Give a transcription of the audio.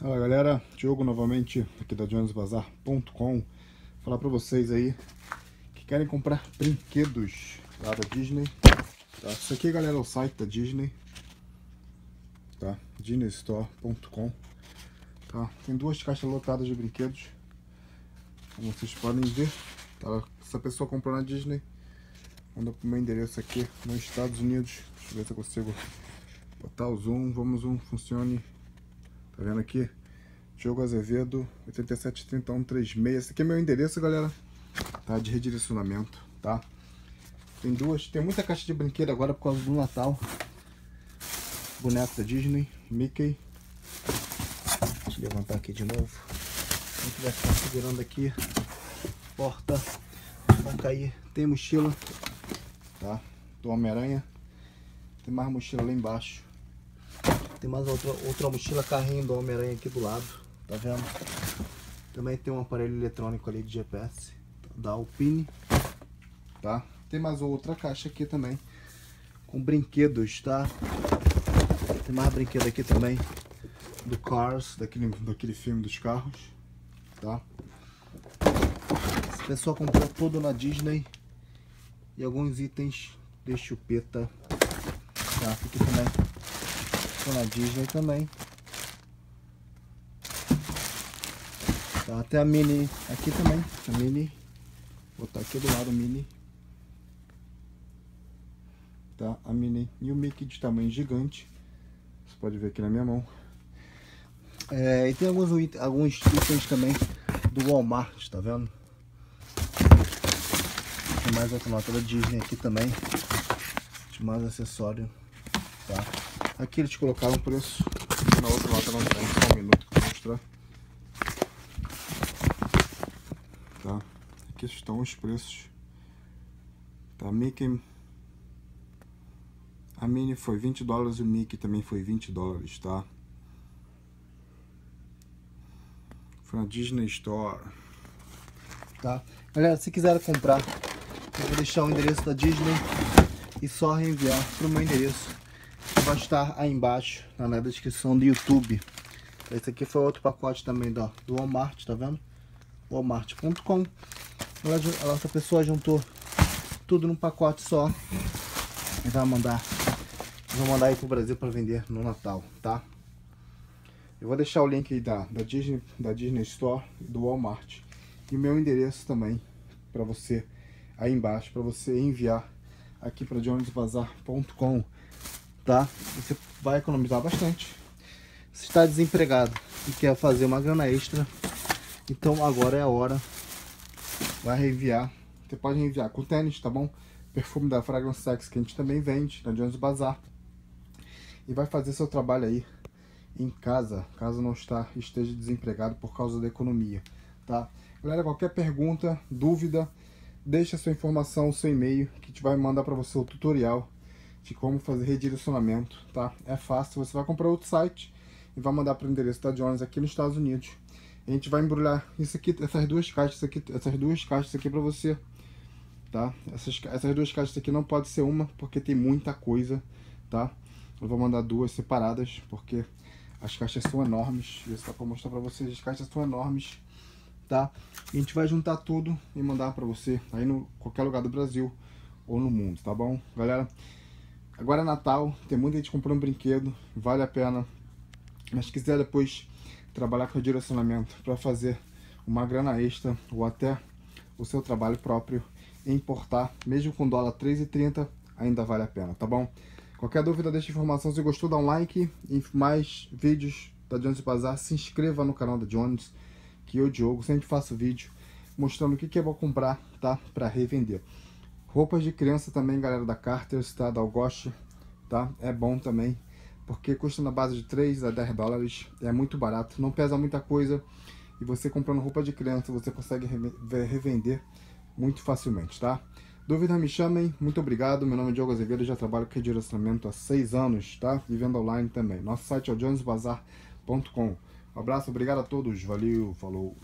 Olá galera, Dhyogo novamente aqui da Jonnysbazar.com, falar para vocês aí que querem comprar brinquedos lá da Disney, tá? Isso aqui galera é o site da Disney, tá? DisneyStore.com, tá? Tem duas caixas lotadas de brinquedos, como vocês podem ver, tá? Se a pessoa comprou na Disney, manda pro meu endereço aqui nos Estados Unidos. Deixa eu ver se eu consigo botar o zoom, vamos zoom, funcione. Tá vendo aqui? Dhyogo Azevedo, 873136. Esse aqui é meu endereço, galera, tá? De redirecionamento, tá? Tem muita caixa de brinquedo agora por causa do Natal. Bonecos da Disney, Mickey. Deixa eu levantar aqui de novo. A gente vai ficar segurando aqui. Porta. Vai cair. Tem mochila, tá? Do Homem-Aranha. Tem mais mochila lá embaixo. Tem mais outra mochila, carrinho do Homem-Aranha aqui do lado, tá vendo? Também tem um aparelho eletrônico ali de GPS, da Alpine, tá? Tem mais outra caixa aqui também, com brinquedos, tá? Tem mais brinquedo aqui também, do Cars, daquele filme dos carros, tá? Esse pessoal comprou tudo na Disney e alguns itens de chupeta, tá? Aqui também. Na Disney também, tá? Até a mini aqui também, a mini, vou botar aqui do lado a mini, tá? A mini e o Mickey de tamanho gigante, você pode ver aqui na minha mão. E tem alguns itens também do Walmart, tá vendo? Tem mais outra nota da Disney aqui também, de mais acessório, tá? Aqui eles colocaram o preço, na outra lata não tem, só um minuto que eu vou mostrar. Tá? Aqui estão os preços. Tá? Mickey, a Minnie foi 20 dólares e o Mickey também foi 20 dólares, tá? Foi na Disney Store. Tá? Galera, se quiser comprar, eu vou deixar o endereço da Disney e só reenviar para o meu endereço. Vai estar aí embaixo, na descrição do YouTube. Esse aqui foi outro pacote também do Walmart, tá vendo? Walmart.com. Essa pessoa juntou tudo num pacote só e vai mandar aí pro Brasil para vender no Natal, tá? Eu vou deixar o link aí da Disney Store e do Walmart e o meu endereço também para você aí embaixo, para você enviar aqui para Jonnysbazar.com. Tá? Você vai economizar bastante. Se está desempregado e quer fazer uma grana extra, então agora é a hora. Vai reenviar. Você pode reenviar com tênis, tá bom? Perfume da Fragrance X, que a gente também vende na Jonnys Bazar. E vai fazer seu trabalho aí em casa, caso não esteja desempregado por causa da economia, tá? Galera, qualquer pergunta, dúvida, deixa sua informação, seu e-mail, que a gente vai mandar para você o tutorial de como fazer redirecionamento, tá? É fácil, você vai comprar outro site e vai mandar para o endereço da Jonnys aqui nos Estados Unidos. A gente vai embrulhar isso aqui, essas duas caixas aqui para você, tá? Essas duas caixas aqui não pode ser uma, porque tem muita coisa, tá? Eu vou mandar duas separadas, porque as caixas são enormes. Isso dá para mostrar para vocês, as caixas são enormes, tá? E a gente vai juntar tudo e mandar para você aí no qualquer lugar do Brasil ou no mundo, tá bom, galera? Agora é Natal, tem muita gente comprando um brinquedo, vale a pena. Mas se quiser depois trabalhar com o direcionamento para fazer uma grana extra ou até o seu trabalho próprio e importar, mesmo com dólar $3,30, ainda vale a pena, tá bom? Qualquer dúvida, deixa informação. Se gostou, dá um like. E mais vídeos da Jonnys Bazar, se inscreva no canal da Jonnys, que eu, Dhyogo, sempre faço vídeo mostrando o que eu vou comprar, tá? Para revender. Roupas de criança também, galera, da Carters, tá? Da Algoshi, tá? É bom também, porque custa na base de 3 a 10 dólares, é muito barato, não pesa muita coisa, e você comprando roupa de criança, você consegue revender muito facilmente, tá? Dúvidas, me chamem, muito obrigado, meu nome é Dhyogo Azevedo, já trabalho com redirecionamento há 6 anos, tá? E venda online também, nosso site é o Jonnysbazar.com. Um abraço, obrigado a todos, valeu, falou!